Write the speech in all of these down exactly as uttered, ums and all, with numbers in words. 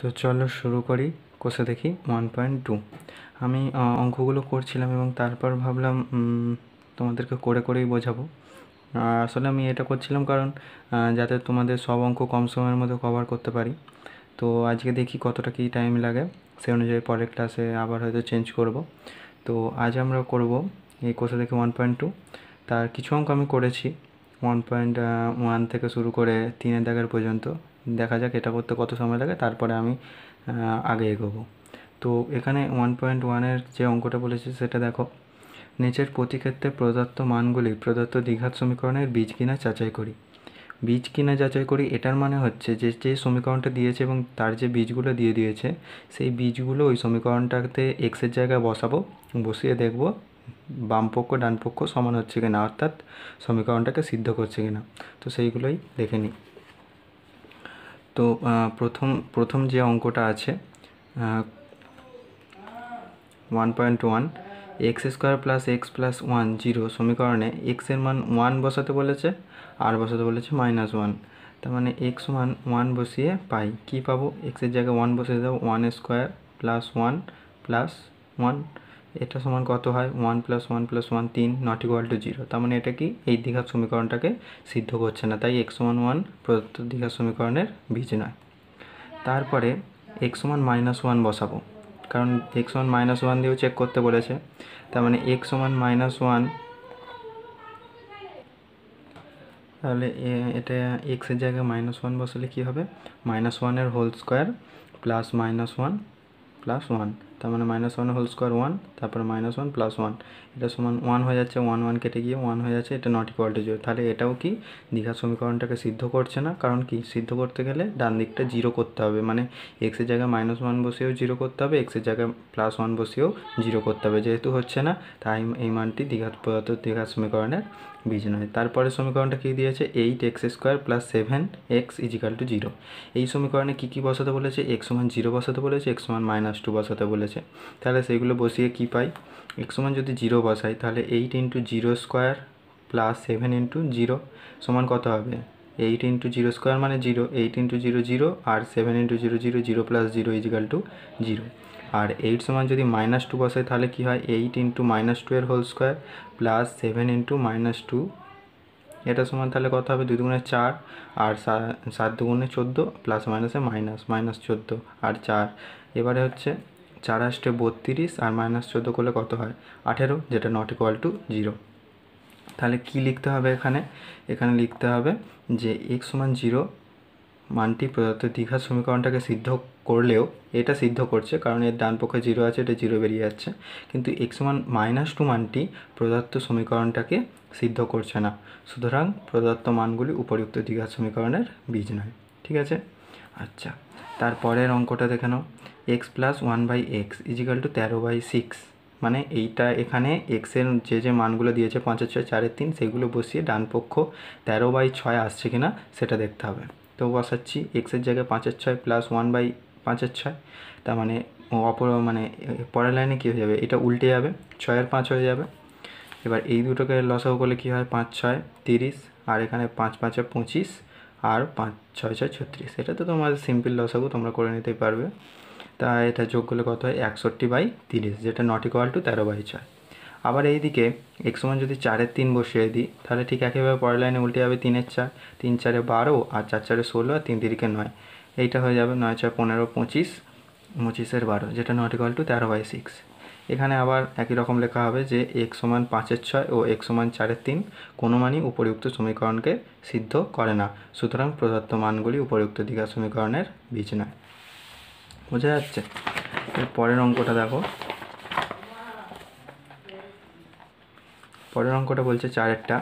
तो चलो शुरू करी कषे देखी वन पॉइंट टू हमें अंकगुलो कर तरपर भावलम तुम्हारे को बोझाबो आसले आमी एटा करछिलाम कारण जाते तुम्हारे सब अंक कम समय मध्य कवर करते पारी। तो आज के देखी कतटा कि टाइम लागे से अनुयायी पर क्लासे आबार हयतो चेंज करब। तो आज आमरा करब ये कषे देखी वन पॉइंट टू तार किछु अंक आमी करेछि वन पॉइंट वन थेके शुरू करे तीन दागेर पर्यन्त देखा जाक एटा करते कत समय लागे तारपरे आमी आगे एगोबो। तो एखाने वन पॉइंट वन एर जे अंकटा बोलेछि सेटा देखो नीचेर प्रतिक्षेत्रे प्रदत्त मानगुली प्रदत्त द्विघात समीकरणेर बीज किना जाचाई करी बीज किना जाचाई करी एटार माने हच्छे जे जे समीकरणटा दिएछे एबं तार जे बीजगुलो दिए दिएछे सेई बीजगुलो ओई समीकरणटाते एक्स एर जायगाय बसाबो बसिए देखबो बामपक्ष डानपक्ष समान हच्छे किना अर्थात समीकरणटाके सिद्ध करछे किना। तो सेइगुलोई देखे निई। तो प्रथम प्रथम जे अंकटा आछे one point one x square plus x plus one zero समीकरणे एक्सर मान वन बसाते बोलेछे आर बसाते बोलेछे माइनस वन तार माने एक्स मान वन बसिए पाई कि पाबो एक्सर जगह वन बसिए दाओ one square plus one plus one एटा समान कत हय one plus one plus one तीन नट इक्वल टू जिरो तार माने एटा कि एई द्विघात समीकरणटाके सिद्ध करछे ना ताई एक्स मान वन प्रदत्त द्विघात समीकरणेर बीज नय। तारपरे एक्स मान माइनस वन बसाबो कारण एक्स वन माइनस वन दिए चेक करते बोलेछे तार माने एक्स वन माइनस वन ताहले एटा एक्स एर जायगाय माइनस वन बसाले कि हबे माइनस वन एर whole square plus minus one plus one तार माने minus one whole square one तारपर माइनस वन प्लस वन एटा समान वन हो जाच्छे वन वन केटे गिये वन हो जाच्छे एटा नट इक्वल टू जिरो ताहले एटाओ कि द्विघात समीकरणटाके सिद्ध करछे ना कारण कि सिद्ध करते गेले डान दिकटा जिरो करते हबे माने एक्स एर जायगाय माइनस वन बसिएओ जिरो करते हबे एक्स एर जायगाय प्लस वन बसिएओ जिरो करते हबे जेहेतु हच्छे ना ताई एई मानटी द्विघात प्रदत्त द्विघात समीकरणेर बीज नय। तारपरे समीकरणटा कि दिएछे eight x square plus seven x equal to zero एई समीकरणे कि कि बसाते बोलेछे एक्स मान जिरो बसाते बोलेछे एक्स मान माइनस टू बसाते बोलेछे ताहले सेगुलो बसिए कि पाई एक्स मान यदि जिरो बसाई ताहले eight into zero square plus seven into zero समान कत हबे एट इंटू जिरो स्कोयर माने zero eight into zero zero और seven into zero zero zero plus zero equal to zero और एट समान यदि माइनस टू बसाई ताहले कि हय एट इंटू माइनस टू एर whole square plus seven into minus two एटा समान ताहले कत हबे दुई दुगुणे चार और सात दुगुणे चौद्द प्लस माइनसे माइनस माइनस चौद्द और चार एबारे हच्छे चार आष्टे बत्रीस और माइनस चौदह कर कत है अठारो जेटा नट इक्वल टू जिरो ताहले कि लिखते हैं एखाने एखाने लिखते हैं जे एक्स समान जिरो मानटी प्रदत्त द्विघात समीकरणटाके सिद्ध करलेও এটা सिद्ध করছে কারণ এর ডান পক্ষে জিরো আছে এটা জিরো বেরিয়ে যাচ্ছে কিন্তু x = -टू মানটি প্রদত্ত সমীকরণটাকে সিদ্ধ করছে না সুতরাং প্রদত্ত মানগুলি উপরোক্ত দ্বিঘাত সমীকরণের বীজ নয়। ঠিক আছে। আচ্ছা তারপরের অঙ্কটা দেখে নাও x plus one by x equal to তেরো বাই সিক্স মানে এইটা এখানে x এর যে যে মানগুলো দিয়েছে পাঁচ ছয় চারের তিন সেগুলো বসিয়ে ডান পক্ষ তেরো বাই ছয় আসছে কিনা সেটা দেখতে হবে। तो बसाচ্ছি x এর জায়গায় পাঁচ ছয় প্লাস ওয়ান বাই পাঁচ ছয় তার মানে অপর মানে পরের লাইনে কি হয়ে যাবে এটা উল্টে যাবে ছয় আর পাঁচ হয়ে যাবে। এবার এই দুটোকে লসাগু করলে কি হয় পাঁচ ছয় তিরিশ আর এখানে পাঁচ পাঁচ পঁচিশ আর পাঁচ ছয় ছয় ছত্রিশ এটা তো তোমাদের সিম্পল লসাগু তোমরা করে নিতে পারবে। তা এটা যোগ করলে কত হয় একষট্টি বাই তিরিশ যেটা নট ইকুয়াল টু তেরো বাই ছয়। আবার এইদিকে x সমান যদি চার এর তিন বসিয়ে দিই তাহলে ঠিক একইভাবে পরের লাইনে উল্টে যাবে তিন এর চার তিন চারে বারো আর চার চারে ষোলো আর তিন তিরিকে নয় এইটা হয়ে যাবে নয় ছয় পনেরো পঁচিশ পঁচিশের বারো যেটা নট ইকুয়াল টু তেরো বাই সিক্স। এখানে আবার একই রকম লেখা হবে যে x সমান পাঁচের ছয় ও x সমান চারের তিন কোনো মানই উপরিউক্ত সমীকরণকে সিদ্ধ করে না সুতরাং প্রদত্ত মানগুলি উপরিউক্ত দ্বিঘাত সমীকরণের বীজ নয়। বোঝা যাচ্ছে। এর পরের অঙ্কটা দেখো পরের অঙ্কটা বলছে চারেরটা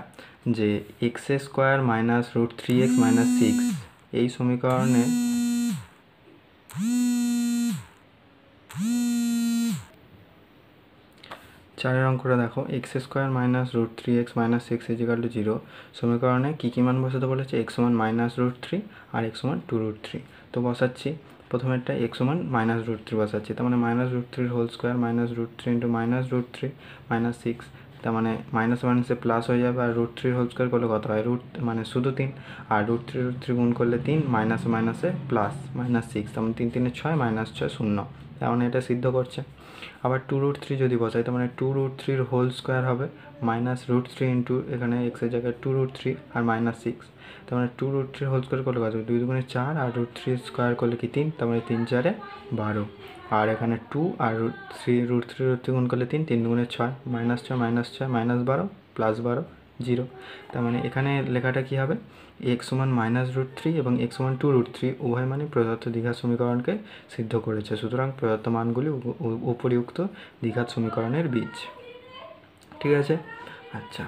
যে x square minus root three x minus six এই সমীকরণে চারের অঙ্কটা দেখো x square minus root three x minus six equal to zero সমীকরণে কী কী মান বসাতে বলেছে x সমান মাইনাস রুট থ্রি আর x সমান টু রুট থ্রি। তো বসাচ্ছি प्रथम एक एक्स मान माइनस रूट थ्री बसा तार minus root three whole square minus root three into minus root three minus six तार माने माइनस वन से प्लस हो जाए रूट थ्री होल स्कोर कर कत है रूट माने शुधु तीन और रूट थ्री रूट थ्री गुण कर ले तीन माइनस माइनसे प्लस माइनस सिक्स तब तीन तीन छय माइनस छय शून्य तार माने एटा सिद्ध करछे। आबार टू रूट थ्री जो बसाई तार माने two root three whole square है माइनस रूट थ्री इंटू एखाने एक्सर जगह टू रूट थ्री और माइनस सिक्स तार माने two root three whole square कर ले दुई दुगुणे चार और रूट थ्री स्कोर कर ले कि तीन तार माने तीन चारे बारो और एखाने टू और root three root three root three गुण कर ले तीन तीन दुगुणे छय माइनस छय माइनस छय माइनस बारो प्लस बारो जिरो तार माने एखाने लेखाटा कि हबे एक्स समान माइनस रूट थ्री और एक्स समान टू रूट थ्री उभय मानी प्रदत्त दीघा समीकरण के सिद्ध करेছে। सूतरां प्रदत्त मानगुली उपरियुक्त दीघा समीकरणेर बीज ठीक है। अच्छा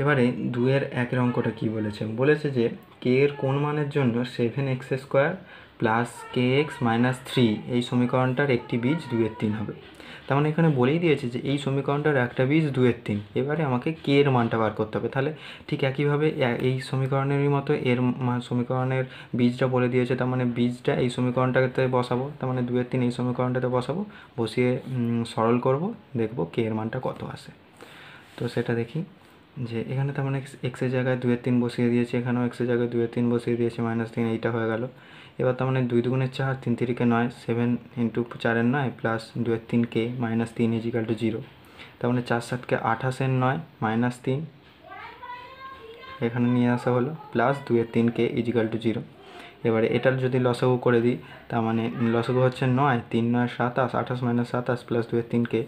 एबारे दुइयेर एकेर अंकटा कि बोलेছে बोलेছে जे के एर कोन मानेर जन्य सेभेन एक्स स्कोयार प्लस के एक्स माइनस थ्री ये समीकरणटार एक बीज दुइयेर तीन हबे तार माने एखाने बोलेई दिएছে जे এই समीकरणटार एकटा बीज दुइयेर तीन एबारे आमाके के एर मानटा बार करते हबे ताहले ठीक एकईभाबे এই समीकरणेरই मतो एर समीकरणের बीजटा बोले दिएছে तार माने बीजटा এই समीकरणटाते बसाबो तार माने दुइयेर तीन এই समीकरणटाते बसाबो बसिए सरल करब देखब के एर मानटा कत आसे तो सेटा देखি जे एखाने तार माने एक्सर जगह दुइयेर तीन बसिए दिएছে एखानेও एक्सर जगह दुइयेर तीन बसिए दिएছে माइनस तीन एइटा हয়ে गেল एबार तार माने दुई दुगुणे चार तीन तिरिके नय सेभेन इंटू चारेर नय प्लस दुइयेर तीन के माइनस तीन इज इक्वल टू जिरो तार माने चार सात के आठाशेर नय माइनस तीन एखाने निये आसा हलो प्लस दुइयेर तीन के इज इक्वल टू जिरो एबारे एटार जोदि लसागु करे दिई तार माने लसागु हच्छे नय तीन नय सत्ताईश आठाश माइनस सत्ताईश प्लस दुइयेर तीन के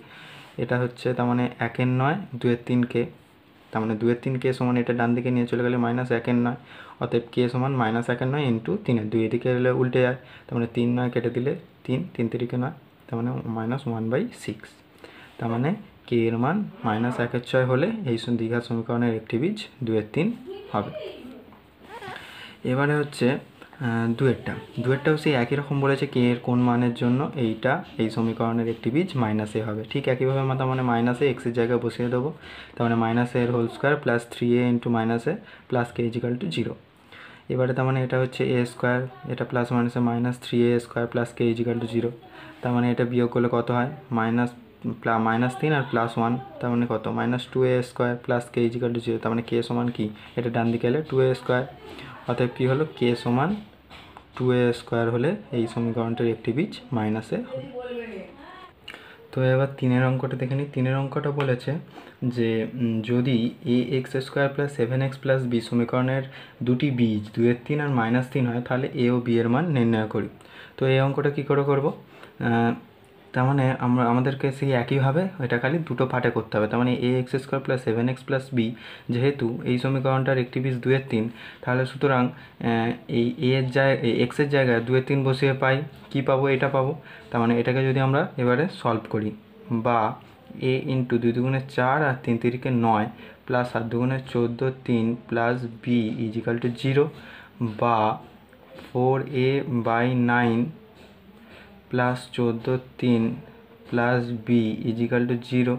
एटा हच्छे तार माने एकेर नय दुइयेर तीन के तार माने दुइयेर तीन के समान एटा डान दिके निये चले गेले माइनस एकेर नय अतएव के समान माइनस एक नय इंटू तीन दुई दिके गेले उल्टे जाए तार माने तीन नय केटे दिले तीन तीन तिरिके नय तार माने माइनस वन बाई सिक्स तार माने के एर मान माइनस एक छय होले एई दीघा समीकरणेर एकटी बीज दुइयेर तीन हबे। एबारे हच्छे दुएरटा दुएरटाओ सेई एकई रकम बोलेছে के एर कोन मानेर जन्य एइटा एई समीकरणेर एकटी बीज माइनस ए हबे ठीक एकईभाबे आमरा माने माइनस ए एक्स एर जायगाय बसिए देबो तार माने माइनस एर whole square plus three A into minus A plus k is equal to zero एबारे तार माने एटा हच्छे ए स्कोयार एटा plus minus a minus three A square plus k is equal to zero तार माने एटा बियोग करले कत हय माइनस माइनस तीन और प्लस वन तार माने कत minus two A square plus k is equal to zero तार माने के समान कि एटा डान दिके गेले टू ए स्कोयार अतएव कि हलो के समान टू ए स्कोयर होले ये समीकरणटार एकटी बीज माइनस ए तो एबार तीनेर अंकटा देखे नि तीनेर अंकटा बोलेছে जे जदि ए x square plus seven x plus B समीकरणेर दुटी बीज दुइयेर तीन और माइनस तीन हय ताहले ए और बी एर मान निर्णय करी तो ये अंकटा कि करे करब तार माने आमरा आमादेरके सेई एकईभाबे एटा खाली दुटो पार्टे करते हबे तार माने ए x square plus seven x plus B जेहेतु एई समीकरणटार एकटी बीज दुइयेर तीन ताहले सुतरां एई ए एर जायगाय एक्स एर जायगाय दुइयेर तीन बसिए पाई कि पाबो एटा पाबो तार माने एटाके जोदि आमरा एबारे सल्व करी बा ए इंटू दुई दुगुणे चार और तीन तिरिके नय प्लस सात दुगुणे चौदो तीन plus b is equal to zero बा four A by nine plus चौदो तीन plus b is equal to zero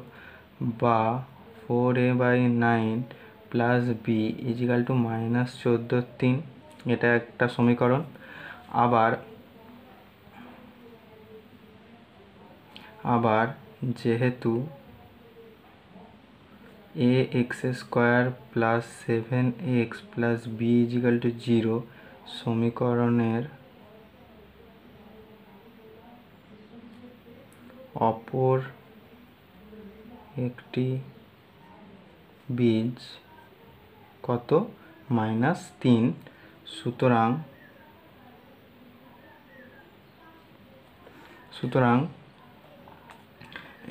बा four A by nine plus b is equal to minus चौदो तीन एटा एक समीकरण आबार आबार जेहेतु ए x square plus seven x plus b is equal to zero समीकरणेर अपर एकटी बीज कत माइनस तीन सूतरां सूतरां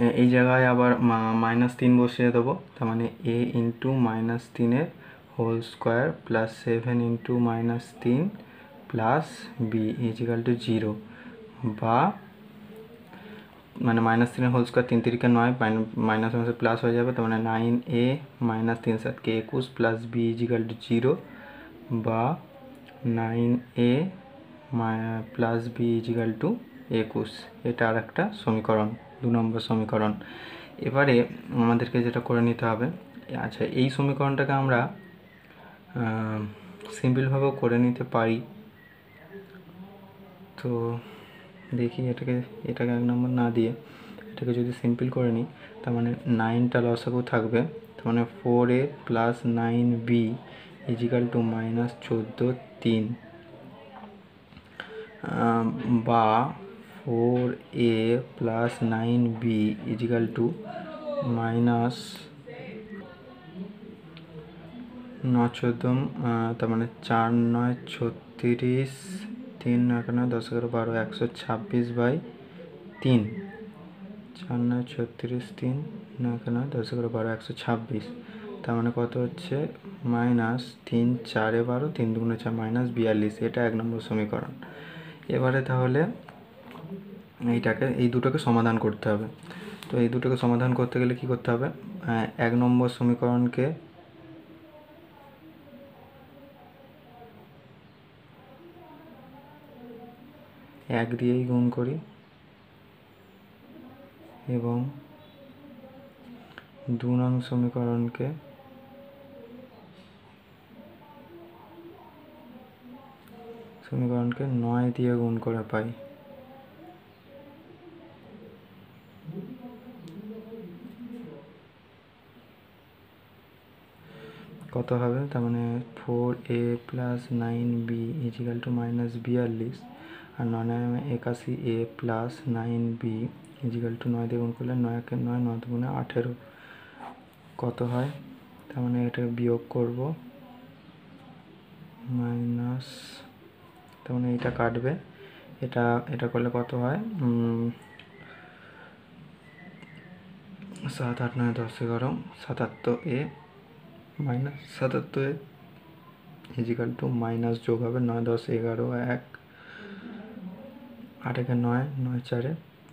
एई जगह आबार माइनस तीन बसिए देव तार माने ए इंटू माइनस तीन एर whole square plus seven into minus तीन plus b is equal to zero बा मैंने माइनस तीन होल स्कोर तीन तिरिके नय माइनस माइनस प्लस हो जाए तो मैंने नाइन ए माइनस तीन सात के एकुश plus b is equal to zero बा nine A plus b is equal to एकुश एटा आरेकटा समीकरण दो नम्बर समीकरण। एबारे आमादेरके जेटा करे निते हबे अच्छा ये समीकरणटाके आमरा सिम्पलभाबे करे निते पारी तो देखी एटाके एटाके एक नम्बर ना दिए एटाके जोदि सिम्पल करे नी तार माने नाइनटा लसागु थाकबे तो मैंने four a plus nine b equal to minus चौदह तीन बा four a plus nine b equal to minus नौ चौदम तो मैंने चार नौ छत्तीस तीन नौ दस एगारो बारो एक सौ छब्बीस बाई तीन चार नौ छत्तीस तीन नौ दस एगारो बारो एक सौ छब्बीस तो मैंने कत हे माइनस तीन चारे बारो तीन दुगुण चार माइनस बयाल्लिस ये एक नम्बर समीकरण। एबारे ताहले दुटोके समाधान करते हैं तो दुटोके समाधान करते गेले कि करते हैं एक नम्बर समीकरण के एक दिए गुण करी एवं दो नং समीकरण के समीकरण के नय दिए गुण कर पाई। कत है तार माने four a plus nine b equal to minus बयाल्लिस और नये एकाशी a plus nine b equal to नये गुण कर नय के नय नौ दुगुणे अठारो कत है तार माने एटा वियोग करब माइनस तार माने एटा काटबे एटा एटा करले कत है सात आठ नौ दस एगारो सतहत्तर ए माइनस सतहत्तर इजिकल टू माइनस जोग है नौ दस एगारो एक आठ एक नय नय चारे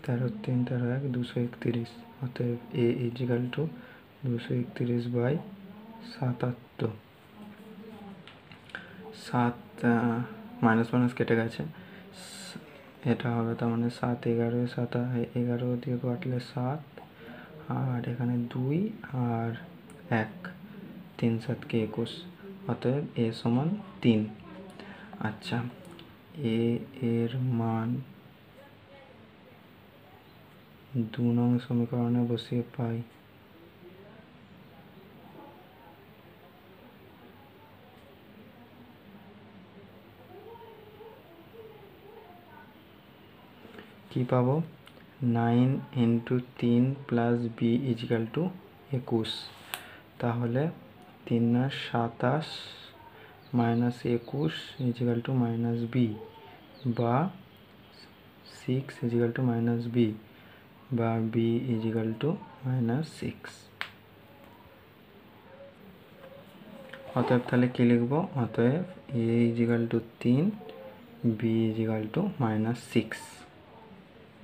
तेरह तीन तेरह एक दुशो एकत्रिस अतएव ए इजिकल टू दुशो एकत्रिस बाई सतहत्तर सात माइनस माइनस केटे गेछे एटा हबे तार माने सात एगारो सात एगारो दिये काटले सात और एखाने दुई और एक तीन सात के एकुश अतएव ए समान तीन। अच्छा ए एर मान दो नং समीकरणे बसिए पाई कि पाबो नाइन इंटू तीन प्लस बी इजिकल टू एकुश ताहले तीन नौ सत्ताईस माइनस एकुश इजिकल टू माइनस बी बा six equal to minus B बा b equal to minus six अतएव ताहले कि लिखब अतएव ए इजिकल टू तीन b equal to minus six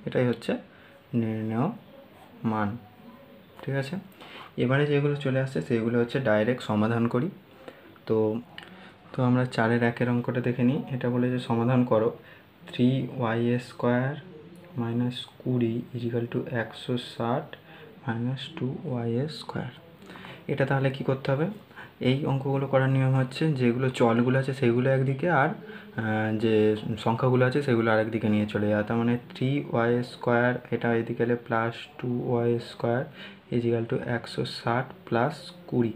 एटाई होच्छे निर्णय मान। ठीक आछे एबारे जेगुलो चले आसछे सेगुलो होच्छे डायरेक्ट समाधान करी तो तो आमरा चारेर एकेर अंकटा देखे निই এটা বলে যে সমাধান করো थ्री वाई स्क्वायर माइनस कूड़ी इजिकल टू एकशो षाट माइनस टू वाई स्क्वायर एटा ताहले कि करते हबे এই অঙ্কগুলো করার নিয়ম হচ্ছে যেগুলো চলগুলো আছে সেগুলো একদিকে আর যে সংখ্যাগুলো আছে সেগুলো আরেকদিকে নিয়ে চলে যাওয়া তার মানে থ্রি ওয়াই স্কোয়ার এটা এদিকে এলে plus two y square equal to একশো ষাট প্লাস কুড়ি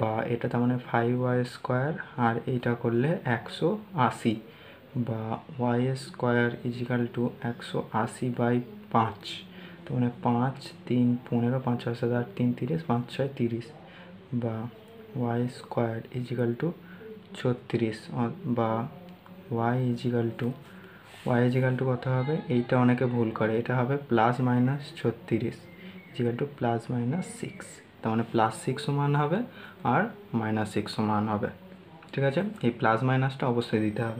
বা এটা তার মানে ফাইভ ওয়াই স্কোয়ার আর এইটা করলে একশো আশি বা ওয়াই স্কোয়ার ইজিক্যাল টু একশো আশি বাই পাঁচ তার মানে পাঁচ তিন পনেরো পাঁচ ছয় সাত আট তিন তিরিশ পাঁচ ছয় তিরিশ বা वाई स्क्वायर इजिकल टू छत्तीस बा y equal to y equal to कत है यहाँ अने के भूल करे ये प्लस माइनस छत्तीस equal to plus minus six तब मैंने प्लस सिक्स समान है और माइनस सिक्स समान है। ठीक है ये प्लस माइनसटा अवश्य दीते हैं।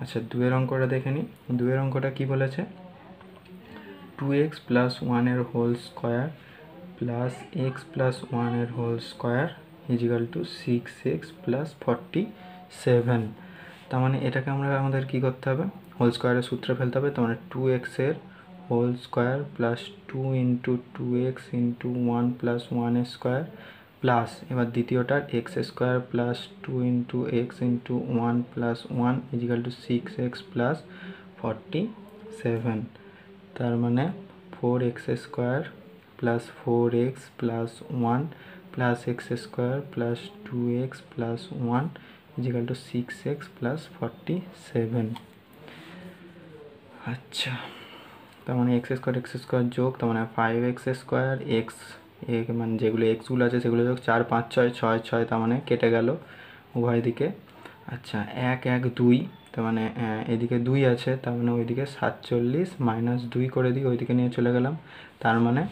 अच्छा दुएर अंकटा देखे नहीं दुएर अंकटा कि बोलेछे two x plus one whole square plus x plus one whole square equal to six x plus forty seven तार माने एटाके आमरा आमादेर कि करते हबे होल स्कोयारेर सूत्रे फेलते हबे तार माने टू एक्सर whole square plus two into two x into one plus one square plus एबार द्वितीयटार x square plus two into x into one plus one equal to six x plus forty seven तार माने four x square plus four x plus one plus x square plus two x plus one equal to six x plus forty seven. अच्छा तो मैंने x square x square जोग तो मैंने five x square x एक मैं जेगुलो एक्सगुलो आछे सेगुलो जोग चार पाँच छय छय छय तार माने केटे गेल उभय दिके। अच्छा एक एक दुई तो मैंने एदिके दुई आछे तार माने ओइदिके सैंतालीस माइनस दुई करे दिई ओइदिके निये चले गेलाम तार माने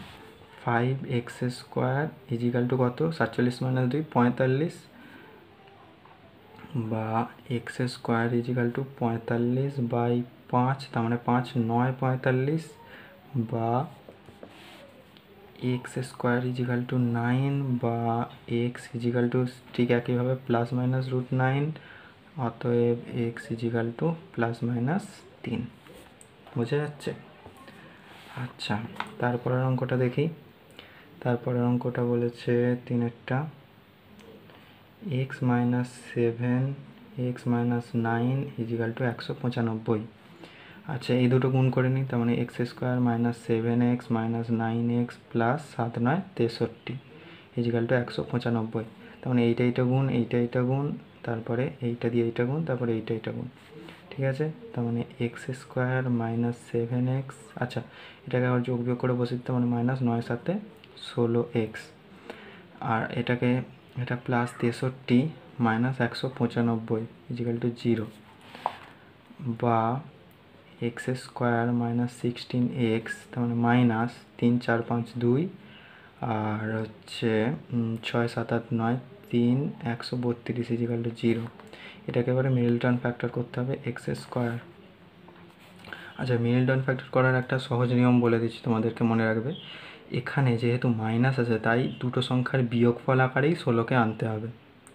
five x square equal to कत सैंतालीस माइनस दुई पैंताल्लिस बा एक्स स्क्वायर इजिकल टू पैंताल्लिस बाई पाँच तार माने पाँच नय पैंताल्लिस बा x square equal to nine बा एक्स इजिकल टू ठीक एक ही भाव प्लस माइनस रूट नाइन अतएव x equal to plus minus तीन बोझा जाच्छे। अच्छा तारपरेर अंकटा देखी तारपरेर अंकटा बोलेछे तीन एकटा x minus seven x minus nine equal to एकशो पचानब्बई। अच्छा ये दोटो गुण करे नी तार माने x square minus seven x minus nine x plus सात नय तेषट्टी इजिकल टू एकशो पचानब्बई तार माने एइटा एइटा गुण एइटा एइटा गुण तारपरे एइटा दिए एइटा गुण तारपरे एइटा एइटा गुण ठीक आछे तार माने x square minus seven x. अच्छा एटाके आबार जोग बियोग करे बसिए तार माने माइनस नय साथे षोलो एक्स आर एटाके एटा प्लस तेषट्टी माइनस एकशो पचानब्बई इजिकल टू जिरो बा x square minus sixteen x तब माइनस तीन चार पाँच दुई और हे छय सात आठ नय तीन एकशो बत्रीस इजिकल टू जिरो एटाके एबारे मिडलटन फैक्टर करते हबे एक्स स्क्वायर। अच्छा मिडलटन फैक्टर करार एकटा सहज नियम बोले दिच्छी तोमादेरके मने राखबे एखाने जेहेतु माइनस आछे ताई दुटो संख्यार बियोगफल आकारेई षोलो के आनते हबे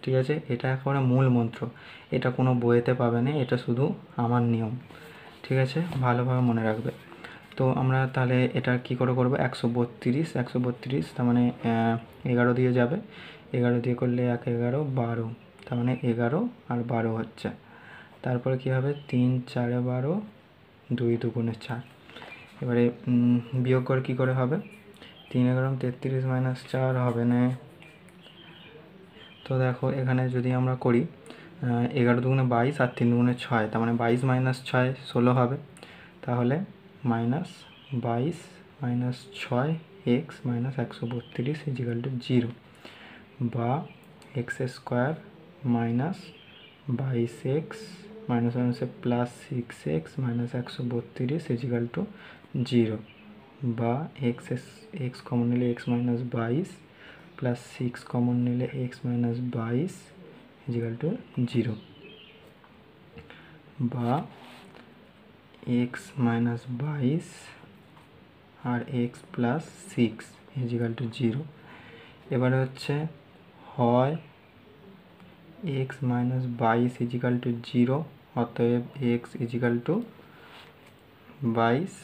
ठीक आछे एटा एकेबारे मूल मंत्र एटा कोनो बोइते पाबे ना एटा शुधु आमार नियम ठीक है भालोभाबे मने राखबे। तो आमरा ताहले एटा कि करे करब एकशो बत्रीस एकशो बत्रीस तार माने एगारो दिए जाबे एगारो दिए करले एक एगारो बारो तार माने एगारो आर बारो हच्छे तारपरे कि हबे तीन चारे बारो दुई दुगुणे चार एबारे बियोग करे कि करे हबे तीन एगारो तेत्रिश माइनस चार हबे ना। तो देखो एखाने जोदि आमरा करी एगारो दुगुणे बाईस और तीन दुगुणे छय तार माने बाईस माइनस छय षोलो हबे ताहले माइनस बाईस माइनस छय एक्स माइनस एकशो बत्रीस इजिकल टू जिरो बा एक्स स्क्वायर माइनस बाईस x minus minus plus six x minus एकशो बत्रीस इजिकल टू जिरो बा एक्स एक्स कमन निले एक्स माइनस बाईस प्लस सिक्स कमन निले एक्स माइनस बाईस इजिकल टू जिरो बा एक्स माइनस बाईस और x plus six equal to zero एबारे होच्छे हय एक्स माइनस बाईस इजिकल टू जिरो अतएव एक्स इजिकल टू बाईस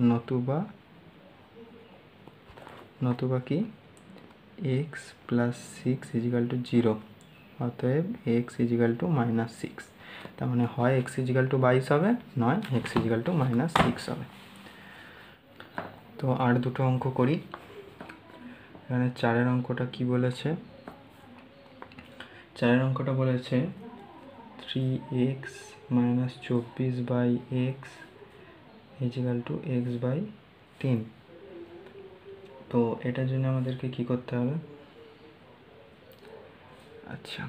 नतुबा नतुबा कि x plus six equal to zero अतएव x equal to minus six तार माने हय एक्स इजिकल टू बाईस हबे नय x equal to minus six हबे। तो आर दुटो अंक करी एखाने चारेर अंकटा कि बोलेछे चारेर अंकटा बोलेछे थ्री एक्स माइनस चौबीस by x equal to x by तीन। तो एटार जोन्नो आमादेरके कि करते हबे अच्छा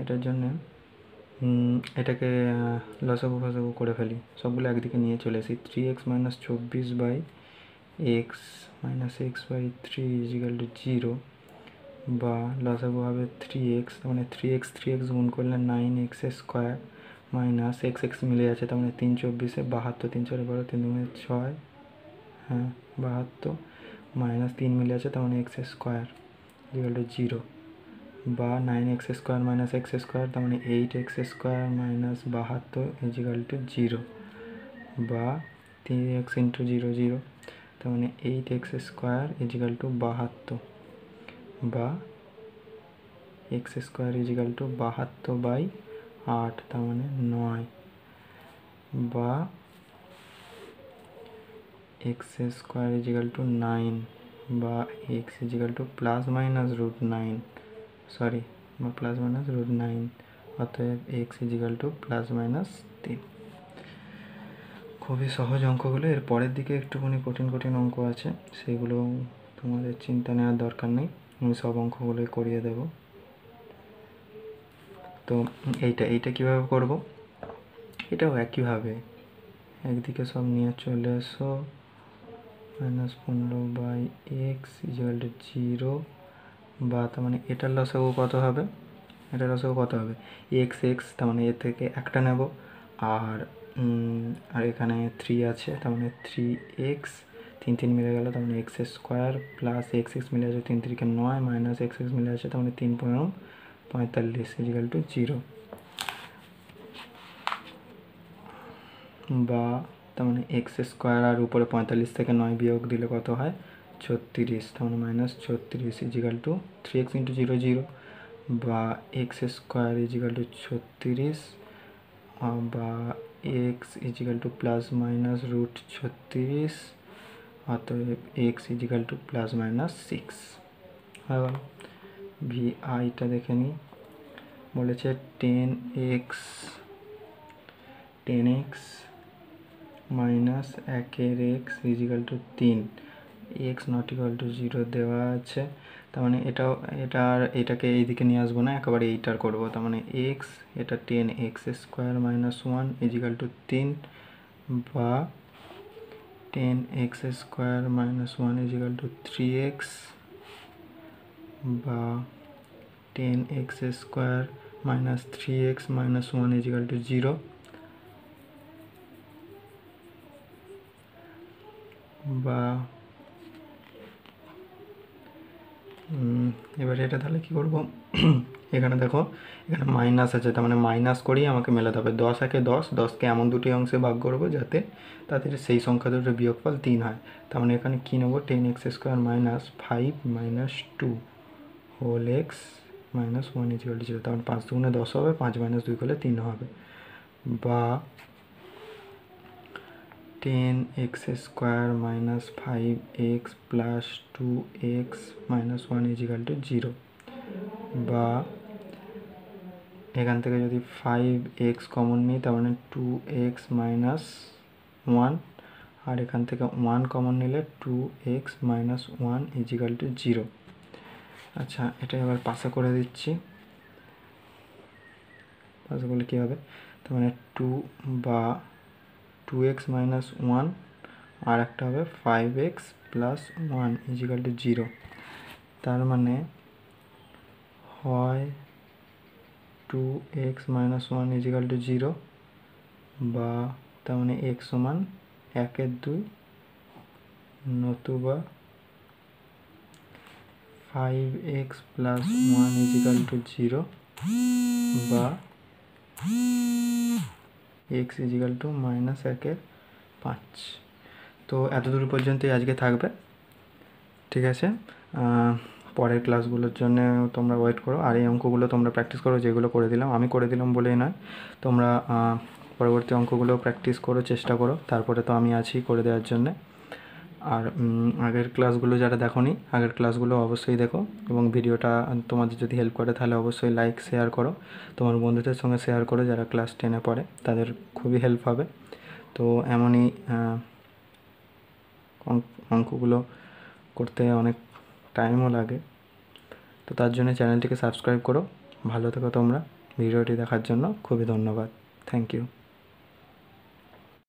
एटार जोन्नो एटाके लसागु फसागु करे फेली सबगुलो एकदिके निये चले आसि थ्री एक्स माइनस चौबीस by x minus x by three equal to zero बा लसागु हबे थ्री एक्स तार माने थ्री एक्स थ्री एक्स गुण करले nine x square minus x x मिले जाच्छे तार माने तीन चौबीसे बाहात्तर तीन चार बारो तीन दुगुणे छय हाँ बाहात्तर माइनस तीन मिले आछे तार माने x square equal to zero बा nine x square minus x square तार माने एट एक्स स्क्वायर माइनस बाहत्तर इजिकल टू जिरो बा तीन एक्स इंटू जिरो जिरो तार माने eight x square equal to बाहत्तर बा एक्स स्क्वायर इजिकल टू बाहत्तर बाई आठ तार माने नय बा x square equal to nine बा x equal to plus minus root nine sorry plus minus root nine अतएव x equal to plus minus तीन খুবই সহজ অঙ্কগুলো। এর পরের দিকে একটুখানি কঠিন কঠিন অঙ্ক আছে, সেগুলো তোমাদের চিন্তা নেওয়ার দরকার নেই, আমি সব অঙ্কগুলোই করিয়ে দেব। তো এইটা এইটা কীভাবে করব, এটাও একইভাবে একদিকে সব নিয়ে চলে আসো माइनस पंद्रह by x equal to zero बा तारमाने एटार लसागु कत होबे एटार लसागु कत होबे एक्स एक्स तारमाने एर थेके एकटा नेब और और एखाने थ्री आछे तारमाने थ्री एक्स तीन तीन मिले गेल तारमाने x square plus x x मिले आछे तीन थ्री के नय माइनस एक्स एक्स मिले आछे तारमाने तीन पंद्रह पैंताल्लिस इक्वल टू जीरो बा तमाने एक्स स्क्वायर और ऊपर पैंतालिस से नौ वियोग दिले कत है छत्तीस तमाने माइनस छत्तीस equal to three x into zero zero बा एक्स स्क्वायर इजिकल टू छत्तीस बा x equal to plus minus root छत्तीस अतएव x equal to plus minus six है भि आई टा देखे नी बोले ten x ten x minus एकर एक्स इजिकल टू तीन x not equal to zero देवा आछे तारमाने एटा एटार एटाके एइदिके निये आसबो ना एकेबारे एटार करबो तारमाने एक्स एटा ten x square minus one equal to तीन बा ten x square minus one equal to three x बा ten x square minus three x minus one equal to zero বা এবারে এটা তাহলে কি করব এখানে দেখো এখানে মাইনাস আছে তার মানে মাইনাস করি আমাকে মেলাতে হবে দশ একে দশ দশকে এমন দুটি অংশে ভাগ করব যাতে তাদের সেই সংখ্যা দুটোর বিয়োগফল তিন হয়। তার মানে এখানে কি নেব ten x square minus five minus two whole x minus one is equal to zero তখন পাঁচ দুগুণে দশ হবে পাঁচ মাইনাস দুই করলে তিন হবে বা ten x square minus five x plus two x minus one equal to zero बा एखान थेके यदि फाइव एक्स कमन नहीं तार माने टू एक्स माइनस वन और एखान थेके वन कमन निले two x minus one equal to zero. अच्छा एटा एबार पासा करे दिच्छी पासा करले कि होबे तार माने टू बा टू एक्स माइनस वन और एक है five x plus one equal to zero तार माने है two x minus one equal to zero बा तार माने एक समान एक दुई नतुबा five x plus one equal to zero बा एक्स इजिकल टू माइनस एकर पाँच। तो एत दूर पर्यन्त आज के थाकबे ठीक है परेर क्लासगुलोर जन्य तोमरा वेट करो और ये अंकगुलो तोमरा प्रैक्टिस करो जेगुलो करे दिलाम आमी करे दिलाम बोलेई नय तोमरा परवर्ती अंकगुलो प्रैक्टिस करो चेष्टा करो तारपरे तो आमी आछि करे देওয়ার জন্য। আর আগের ক্লাসগুলো যারা দেখোনি আগের ক্লাসগুলো অবশ্যই দেখো এবং ভিডিওটা তোমাদের যদি হেল্প করে তাহলে অবশ্যই লাইক শেয়ার করো তোমার বন্ধুদের সঙ্গে শেয়ার করো যারা ক্লাস টেন এ পড়ে তাদের খুবই হেল্প হবে। তো এমনই অঙ্কগুলো করতে অনেক টাইমও লাগে তো তার জন্য চ্যানেলটিকে সাবস্ক্রাইব করো। ভালো থেকো তোমরা, ভিডিওটি দেখার জন্য খুবই ধন্যবাদ, থ্যাংক ইউ।